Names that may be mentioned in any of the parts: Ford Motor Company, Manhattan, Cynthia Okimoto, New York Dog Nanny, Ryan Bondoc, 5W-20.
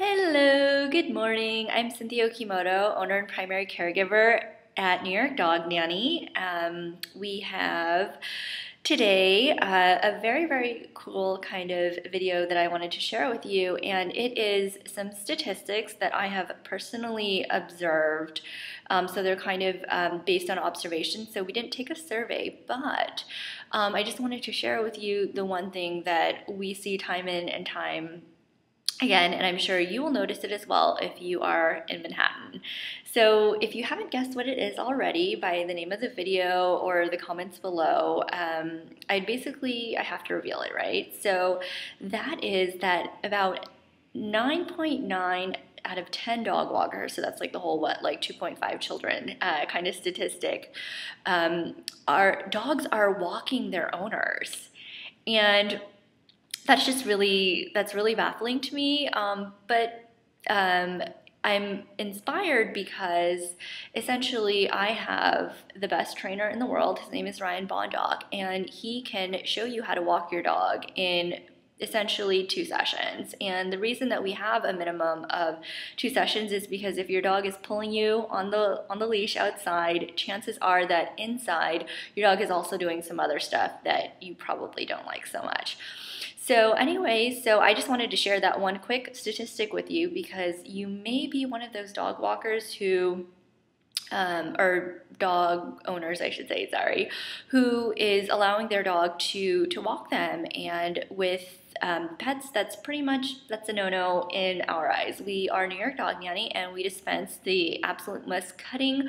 Hello, good morning. I'm Cynthia Okimoto, owner and primary caregiver at New York Dog Nanny. We have today a very, very cool kind of video that I wanted to share with you, and it is some statistics that I have personally observed. So they're kind of based on observation, so we didn't take a survey, but I just wanted to share with you the one thing that we see time in and time again, and I'm sure you will notice it as well if you are in Manhattan. So if you haven't guessed what it is already by the name of the video or the comments below, I have to reveal it, right? So that is that about 9.9 out of 10 dog walkers, so that's like the whole, what, like 2.5 children kind of statistic, dogs are walking their owners. And that's just really, that's really baffling to me, but I'm inspired because essentially I have the best trainer in the world. His name is Ryan Bondoc, and he can show you how to walk your dog in essentially 2 sessions. And the reason that we have a minimum of 2 sessions is because if your dog is pulling you on the leash outside, chances are that inside your dog is also doing some other stuff that you probably don't like so much. So anyway, so I just wanted to share that one quick statistic with you because you may be one of those dog walkers who, or dog owners, I should say, sorry, who is allowing their dog to walk them. And with pets, that's a no-no in our eyes. We are New York Dog Nanny, and we dispense the absolute most cutting,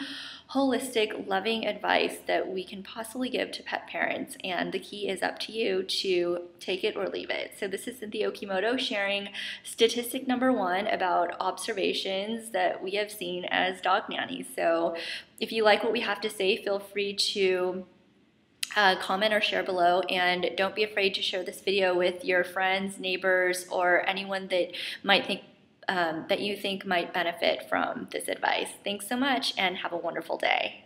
holistic, loving advice that we can possibly give to pet parents, and the key is up to you to take it or leave it. So this is Cynthia Okimoto sharing statistic number 1 about observations that we have seen as dog nannies. So if you like what we have to say, feel free to comment or share below, and don't be afraid to share this video with your friends, neighbors, or anyone that might think that you think might benefit from this advice. Thanks so much, and have a wonderful day.